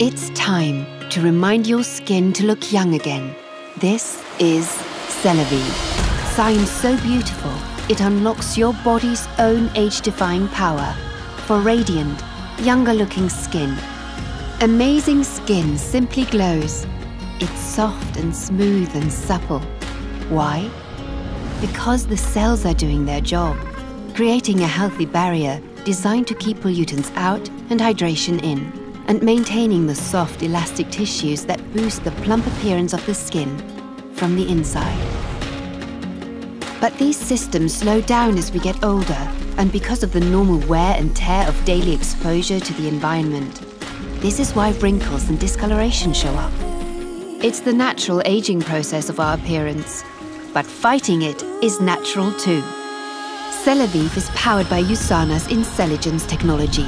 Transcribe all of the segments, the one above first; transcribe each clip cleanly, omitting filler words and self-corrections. It's time to remind your skin to look young again. This is Celavive. Science so beautiful, it unlocks your body's own age-defying power for radiant, younger-looking skin. Amazing skin simply glows. It's soft and smooth and supple. Why? Because the cells are doing their job, creating a healthy barrier designed to keep pollutants out and hydration in, and maintaining the soft, elastic tissues that boost the plump appearance of the skin from the inside. But these systems slow down as we get older, and because of the normal wear and tear of daily exposure to the environment. This is why wrinkles and discoloration show up. It's the natural aging process of our appearance, but fighting it is natural too. Celavive is powered by USANA's InCelligence technology.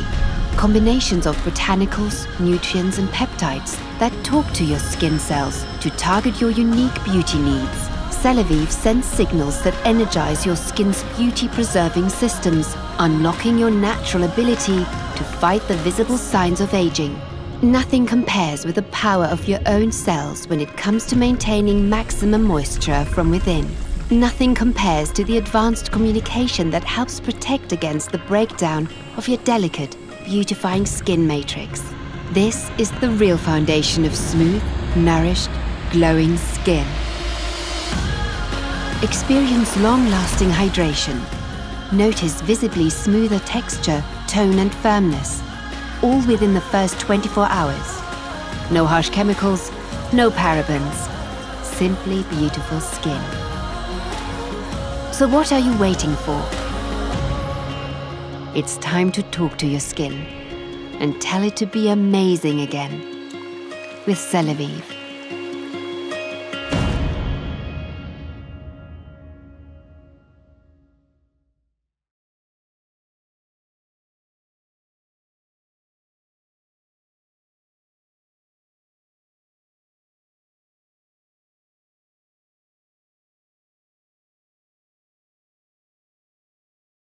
Combinations of botanicals, nutrients and peptides that talk to your skin cells to target your unique beauty needs. Celavive sends signals that energize your skin's beauty-preserving systems, unlocking your natural ability to fight the visible signs of aging. Nothing compares with the power of your own cells when it comes to maintaining maximum moisture from within. Nothing compares to the advanced communication that helps protect against the breakdown of your delicate, beautifying skin matrix. This is the real foundation of smooth, nourished, glowing skin. Experience long-lasting hydration. Notice visibly smoother texture, tone and firmness, all within the first 24 hours. No harsh chemicals, no parabens, simply beautiful skin. So what are you waiting for? It's time to talk to your skin and tell it to be amazing again with Celavive.